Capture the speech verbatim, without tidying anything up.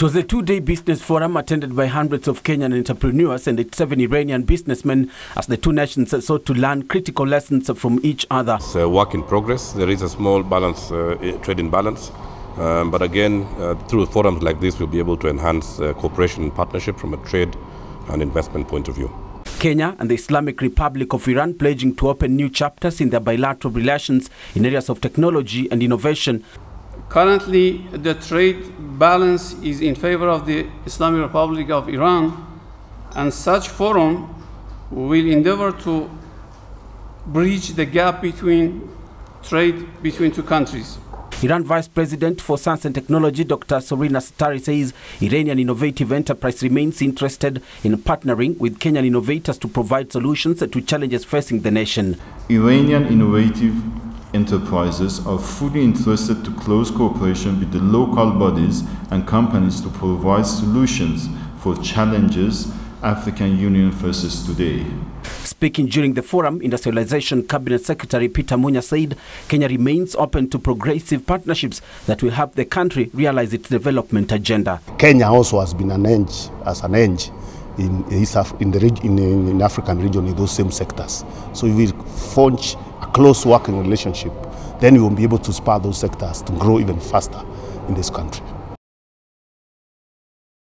It was a two-day business forum attended by hundreds of Kenyan entrepreneurs and seven Iranian businessmen as the two nations sought to learn critical lessons from each other. It's a work in progress. There is a small balance, uh, trade imbalance. Um, but again, uh, through forums like this, we'll be able to enhance uh, cooperation and partnership from a trade and investment point of view. Kenya and the Islamic Republic of Iran pledging to open new chapters in their bilateral relations in areas of technology and innovation. Currently, the trade balance is in favor of the Islamic Republic of Iran, and such forum will endeavor to bridge the gap between trade between two countries. Iran Vice President for Science and Technology, Doctor Sorena Sattari, says Iranian innovative enterprise remains interested in partnering with Kenyan innovators to provide solutions to challenges facing the nation. Iranian innovative enterprises are fully interested to close cooperation with the local bodies and companies to provide solutions for challenges African Union faces today. Speaking during the forum, Industrialization Cabinet Secretary Peter Munya said Kenya remains open to progressive partnerships that will help the country realize its development agenda. Kenya also has been an edge, as an edge in, in, the, in, in African region in those same sectors. So we will forge a close working relationship. Then we will be able to spur those sectors to grow even faster in this country.